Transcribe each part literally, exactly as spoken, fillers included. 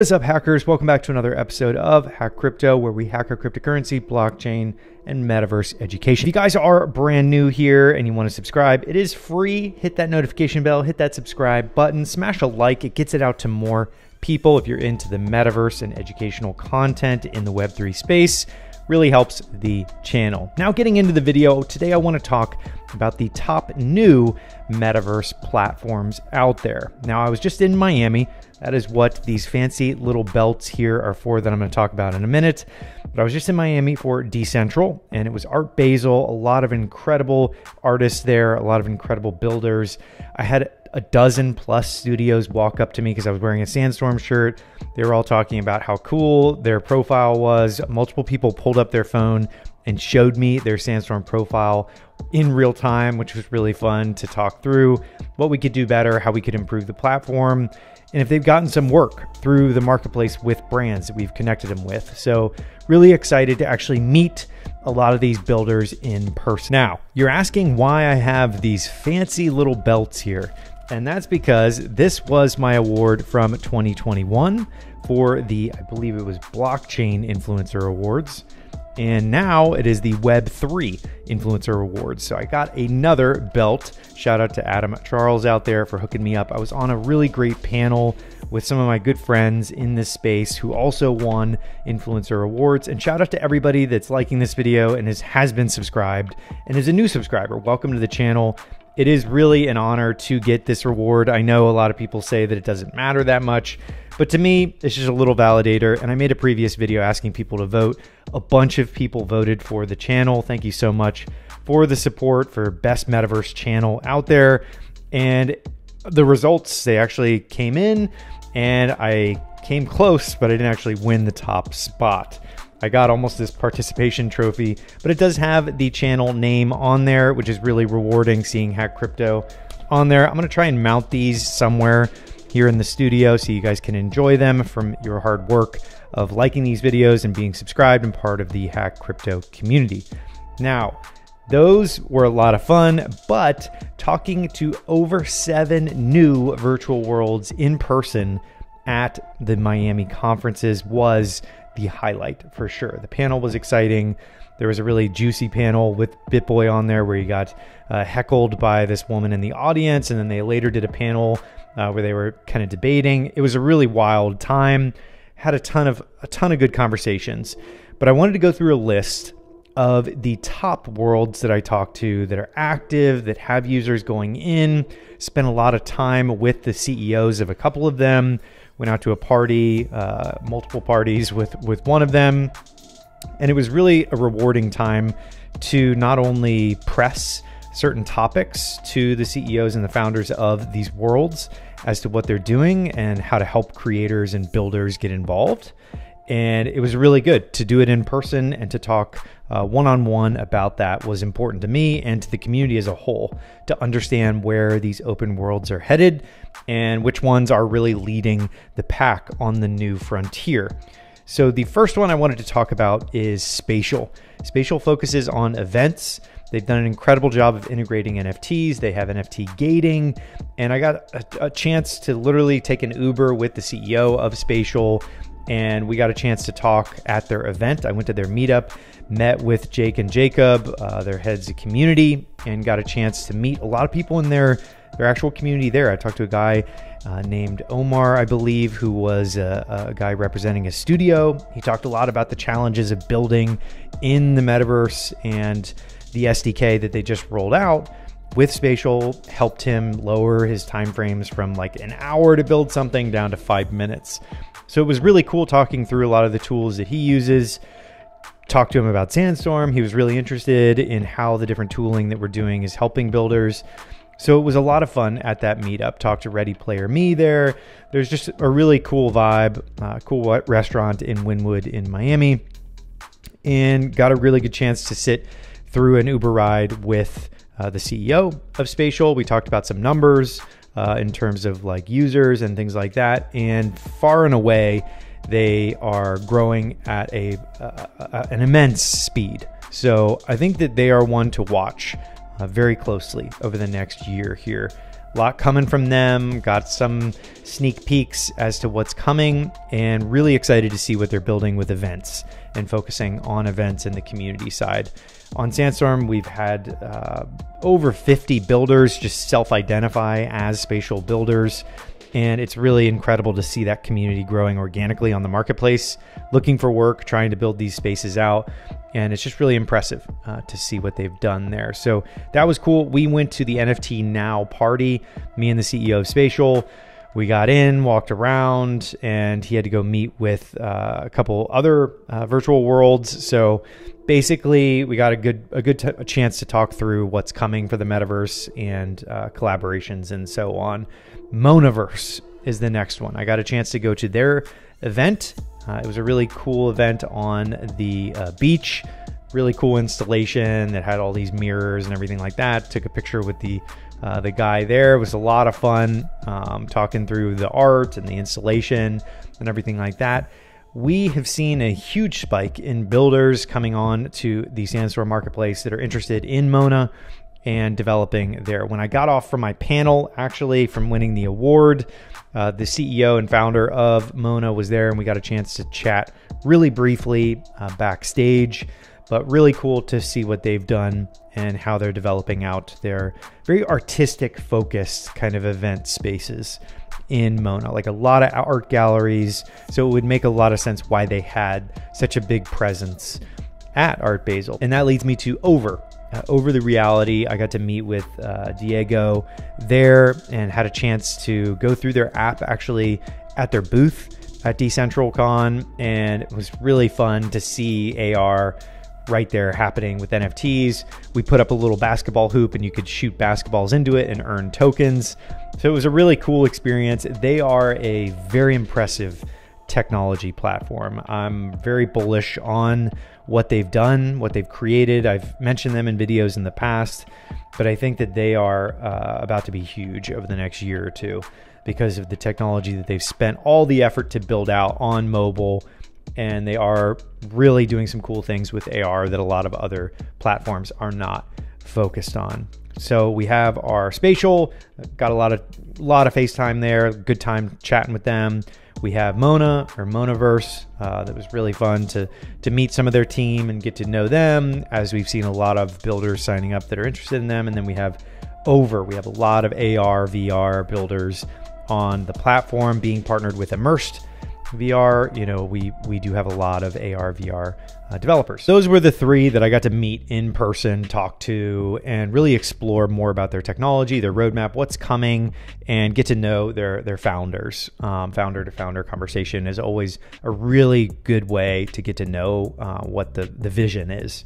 What's up, hackers? Welcome back to another episode of Hack Crypto, where we hack our cryptocurrency, blockchain, and metaverse education. If you guys are brand new here and you want to subscribe, it is free. Hit that notification bell, hit that subscribe button, smash a like. It gets it out to more people if you're into the metaverse and educational content in the web three space. Really helps the channel. Now, getting into the video, today I want to talk about the top new metaverse platforms out there. Now, I was just in Miami. That is what these fancy little belts here are for that I'm going to talk about in a minute. But I was just in Miami for Decentral, and it was Art Basel, a lot of incredible artists there, a lot of incredible builders. I had a dozen plus studios walk up to me because I was wearing a Sandstorm shirt. They were all talking about how cool their profile was. Multiple people pulled up their phone and showed me their Sandstorm profile in real time, which was really fun to talk through what we could do better, how we could improve the platform, and if they've gotten some work through the marketplace with brands that we've connected them with. So really excited to actually meet a lot of these builders in person. Now, you're asking why I have these fancy little belts here. And that's because this was my award from twenty twenty-one for the, I believe it was Blockchain Influencer Awards. And now it is the web three Influencer Awards. So I got another belt. Shout out to Adam Charles out there for hooking me up. I was on a really great panel with some of my good friends in this space who also won Influencer Awards. And shout out to everybody that's liking this video and is, has been subscribed and is a new subscriber. Welcome to the channel. It is really an honor to get this reward. I know a lot of people say that it doesn't matter that much, but to me, it's just a little validator. And I made a previous video asking people to vote. A bunch of people voted for the channel. Thank you so much for the support for best metaverse channel out there. And the results, they actually came in and I came close, but I didn't actually win the top spot. I got almost this participation trophy, but it does have the channel name on there, which is really rewarding seeing Hack Crypto on there. I'm gonna try and mount these somewhere here in the studio so you guys can enjoy them from your hard work of liking these videos and being subscribed and part of the Hack Crypto community. Now, those were a lot of fun, but talking to over seven new virtual worlds in person at the Miami conferences was the highlight for sure. The panel was exciting. There was a really juicy panel with BitBoy on there where you got uh, heckled by this woman in the audience, and then they later did a panel uh, where they were kind of debating. It was a really wild time. Had a ton of a ton of good conversations. But I wanted to go through a list of the top worlds that I talked to that are active, that have users going in. Spent a lot of time with the C E Os of a couple of them. Went out to a party, uh, multiple parties with, with one of them. And it was really a rewarding time to not only press certain topics to the C E Os and the founders of these worlds as to what they're doing and how to help creators and builders get involved. And it was really good to do it in person, and to talk uh, one-on-one about that was important to me and to the community as a whole, to understand where these open worlds are headed and which ones are really leading the pack on the new frontier. So the first one I wanted to talk about is Spatial. Spatial focuses on events. They've done an incredible job of integrating N F Ts. They have N F T gating. And I got a, a chance to literally take an Uber with the C E O of Spatial, and we got a chance to talk at their event. I went to their meetup, met with Jake and Jacob, uh, their heads of community, and got a chance to meet a lot of people in their, their actual community there. I talked to a guy uh, named Omar, I believe, who was a, a guy representing a studio. He talked a lot about the challenges of building in the metaverse, and the S D K that they just rolled out with Spatial helped him lower his timeframes from like an hour to build something down to five minutes. So it was really cool talking through a lot of the tools that he uses. Talked to him about Sandstorm. He was really interested in how the different tooling that we're doing is helping builders. So it was a lot of fun at that meetup. Talked to Ready Player Me there. There's just a really cool vibe, uh, cool restaurant in Wynwood in Miami, and got a really good chance to sit through an Uber ride with uh, the C E O of Spatial. We talked about some numbers uh, in terms of like users and things like that. And far and away, they are growing at a uh, an immense speed. So I think that they are one to watch uh, very closely over the next year here. A lot coming from them. Got some sneak peeks as to what's coming, and really excited to see what they're building with events and focusing on events in the community side. On Sandstorm, we've had uh, over fifty builders just self-identify as spatial builders. And it's really incredible to see that community growing organically on the marketplace, looking for work, trying to build these spaces out. And it's just really impressive uh, to see what they've done there. So that was cool. We went to the N F T Now party, me and the C E O of Spatial. We got in, walked around, and he had to go meet with uh, a couple other uh, virtual worlds. So basically, we got a good a good t a chance to talk through what's coming for the metaverse and uh, collaborations and so on. Monaverse is the next one. I got a chance to go to their event. Uh, it was a really cool event on the uh, beach. Really cool installation that had all these mirrors and everything like that. Took a picture with the uh, the guy there. It was a lot of fun um, talking through the art and the installation and everything like that. We have seen a huge spike in builders coming on to the Sandstorm marketplace that are interested in Mona and developing there. When I got off from my panel, actually, from winning the award, uh, the C E O and founder of Mona was there, and we got a chance to chat really briefly uh, backstage. But really cool to see what they've done and how they're developing out their very artistic focused kind of event spaces in Mona, like a lot of art galleries. So it would make a lot of sense why they had such a big presence at Art Basel. And that leads me to Over. Uh, Over the Reality, I got to meet with uh, Diego there and had a chance to go through their app actually at their booth at DecentralCon. And it was really fun to see A R right there happening with N F Ts. We put up a little basketball hoop and you could shoot basketballs into it and earn tokens. So it was a really cool experience. They are a very impressive technology platform. I'm very bullish on what they've done, what they've created. I've mentioned them in videos in the past, but I think that they are uh, about to be huge over the next year or two because of the technology that they've spent all the effort to build out on mobile. And they are really doing some cool things with A R that a lot of other platforms are not focused on. So we have our Spatial, got a lot of lot of FaceTime there, good time chatting with them. We have Mona, or Monaverse, uh, that was really fun to, to meet some of their team and get to know them, as we've seen a lot of builders signing up that are interested in them. And then we have Over. We have a lot of A R, V R builders on the platform being partnered with Immersed V R. You know, we we do have a lot of A R, V R uh, developers. Those were the three that I got to meet in person, talk to, and really explore more about their technology, their roadmap, what's coming, and get to know their their founders. Um, founder to founder conversation is always a really good way to get to know uh, what the the vision is.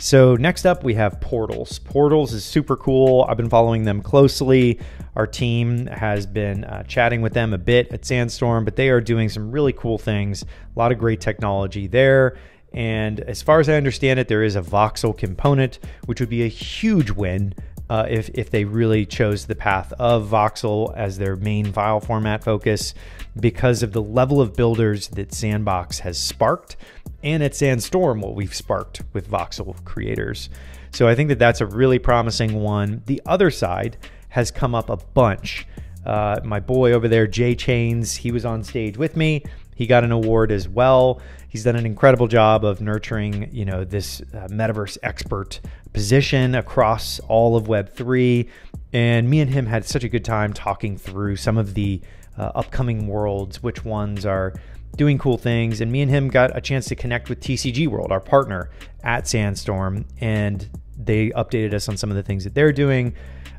So next up, we have Portals. Portals is super cool. I've been following them closely. Our team has been uh, chatting with them a bit at Sandstorm, but they are doing some really cool things. A lot of great technology there. And as far as I understand it, there is a voxel component, which would be a huge win uh, if, if they really chose the path of voxel as their main file format focus, because of the level of builders that Sandbox has sparked, and at Sandstorm, what we've sparked with voxel creators. So I think that that's a really promising one. The other side has come up a bunch. Uh, my boy over there, Jay Chains, he was on stage with me. He got an award as well. He's done an incredible job of nurturing, you know, this uh, metaverse expert position across all of Web three. And me and him had such a good time talking through some of the uh, upcoming worlds, which ones are doing cool things. And me and him got a chance to connect with T C G World, our partner at Sandstorm. And they updated us on some of the things that they're doing.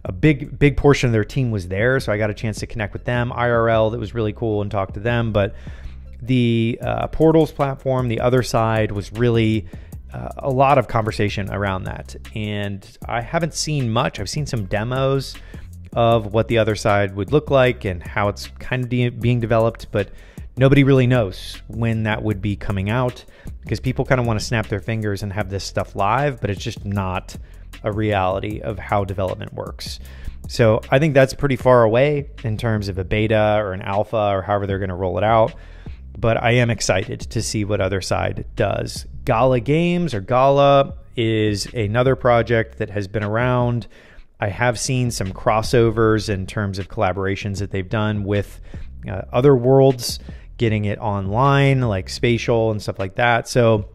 A big, big portion of their team was there, so I got a chance to connect with them I R L. That was really cool and talk to them. But the uh, Portals platform, the other side, was really uh, a lot of conversation around that. And I haven't seen much. I've seen some demos of what the other side would look like and how it's kind of de being developed, but nobody really knows when that would be coming out, because people kind of want to snap their fingers and have this stuff live, but it's just not a reality of how development works. So I think that's pretty far away in terms of a beta or an alpha or however they're going to roll it out. But I am excited to see what other side does. Gala Games, or Gala, is another project that has been around I have seen some crossovers in terms of collaborations that they've done with uh, other worlds, getting it online, like Spatial and stuff like that. So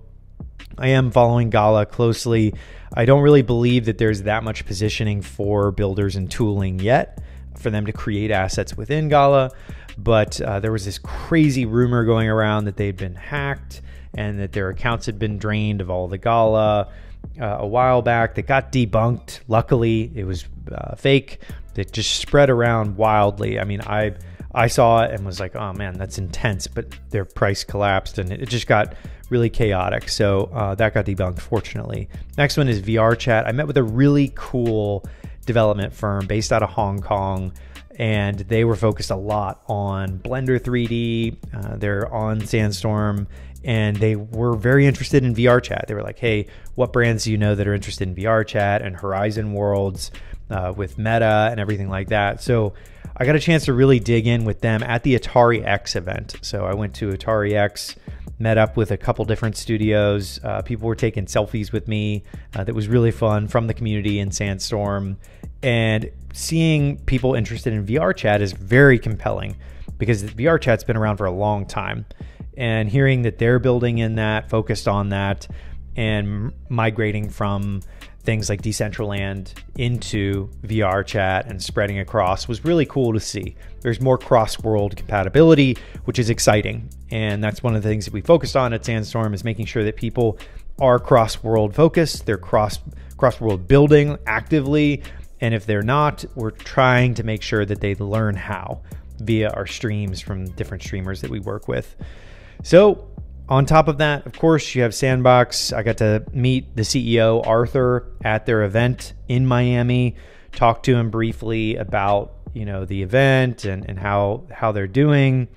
I am following Gala closely. I don't really believe that there's that much positioning for builders and tooling yet for them to create assets within Gala. But uh, there was this crazy rumor going around that they'd been hacked and that their accounts had been drained of all the Gala uh, a while back. That got debunked. Luckily, it was uh, fake. That just spread around wildly. I mean, I I saw it and was like, oh man, that's intense. But their price collapsed and it just got really chaotic. So uh, that got debunked, fortunately. Next one is VRChat. I met with a really cool development firm based out of Hong Kong, and they were focused a lot on Blender three D. Uh, they're on Sandstorm, and they were very interested in VRChat. They were like, hey, what brands do you know that are interested in VRChat and Horizon Worlds uh, with Meta and everything like that? So I got a chance to really dig in with them at the Atari X event. So I went to Atari X, met up with a couple different studios. Uh, people were taking selfies with me. Uh, that was really fun, from the community in Sandstorm. And seeing people interested in VRChat is very compelling, because VRChat's been around for a long time. And hearing that they're building in that, focused on that, and migrating from things like Decentraland into VRChat and spreading across was really cool to see. There's more cross-world compatibility, which is exciting. And that's one of the things that we focused on at Sandstorm, is making sure that people are cross-world focused, they're cross, cross-world building actively. And if they're not, we're trying to make sure that they learn how via our streams from different streamers that we work with. So on top of that, of course, you have Sandbox. I got to meet the C E O, Arthur, at their event in Miami, talked to him briefly about, you know, the event and, and how, how they're doing.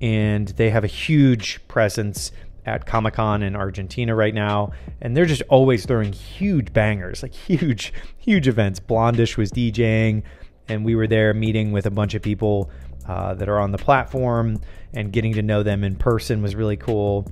And they have a huge presence at Comic-Con in Argentina right now. And they're just always throwing huge bangers, like huge, huge events. Blondish was DJing, and we were there meeting with a bunch of people Uh, that are on the platform, and getting to know them in person was really cool,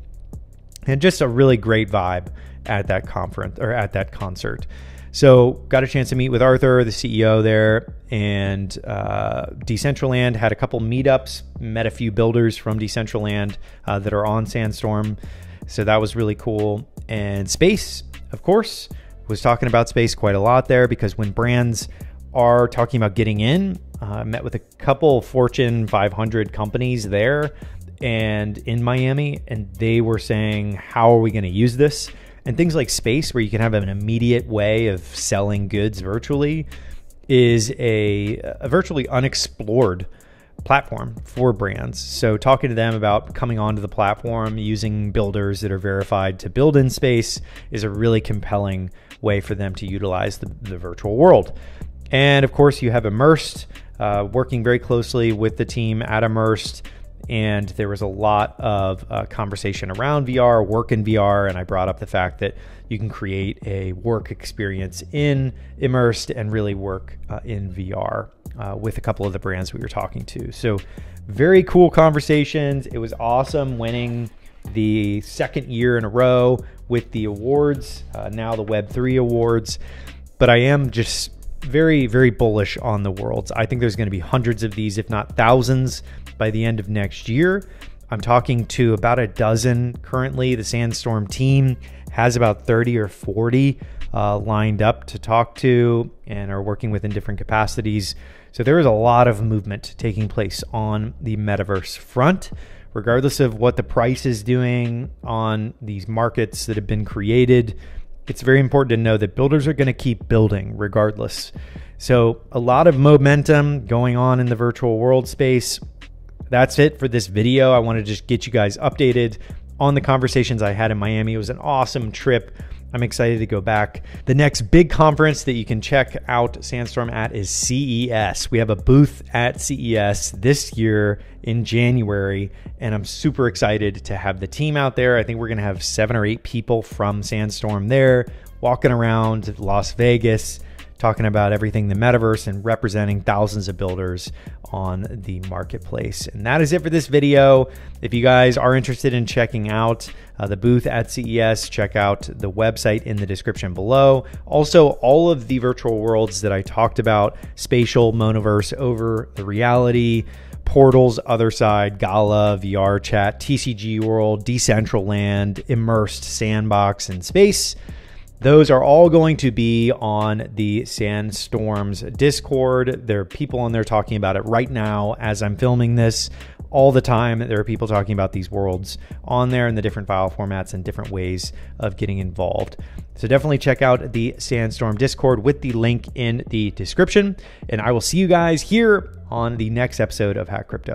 and just a really great vibe at that conference, or at that concert. So got a chance to meet with Arthur, the C E O there, and uh, Decentraland had a couple meetups, met a few builders from Decentraland uh, that are on Sandstorm. So that was really cool. And Space, of course, was talking about Space quite a lot there, because when brands are talking about getting in, I uh, met with a couple Fortune five hundred companies there and in Miami, and they were saying, how are we going to use this? And things like Space, where you can have an immediate way of selling goods virtually, is a, a virtually unexplored platform for brands. So talking to them about coming onto the platform, using builders that are verified to build in Space, is a really compelling way for them to utilize the, the virtual world. And of course, you have Immersed, uh, working very closely with the team at Immersed. And there was a lot of uh, conversation around V R, work in V R. And I brought up the fact that you can create a work experience in Immersed and really work uh, in V R uh, with a couple of the brands we were talking to. So very cool conversations. It was awesome winning the second year in a row with the awards, uh, now the Web three Awards. But I am just very, very bullish on the worlds. I think there's going to be hundreds of these, if not thousands, by the end of next year. I'm talking to about a dozen currently. The Sandstorm team has about thirty or forty uh, lined up to talk to, and are working within different capacities. So there is a lot of movement taking place on the metaverse front, regardless of what the price is doing on these markets that have been created. It's very important to know that builders are going to keep building regardless. So a lot of momentum going on in the virtual world space. That's it for this video. I want to just get you guys updated on the conversations I had in Miami. It was an awesome trip. I'm excited to go back. The next big conference that you can check out Sandstorm at is C E S. We have a booth at C E S this year in January, and I'm super excited to have the team out there. I think we're going to have seven or eight people from Sandstorm there, walking around Las Vegas, talking about everything the metaverse and representing thousands of builders on the marketplace. And that is it for this video. If you guys are interested in checking out uh, the booth at C E S, check out the website in the description below. Also, all of the virtual worlds that I talked about, Spatial, Monaverse, Over, The Reality, Portals, OtherSide, Gala, V R Chat, T C G World, Decentraland, Immersed, Sandbox, and Space. Those are all going to be on the Sandstorm's Discord. There are people on there talking about it right now as I'm filming this all the time. There are people talking about these worlds on there and the different file formats and different ways of getting involved. So definitely check out the Sandstorm Discord with the link in the description. And I will see you guys here on the next episode of Hack Crypto.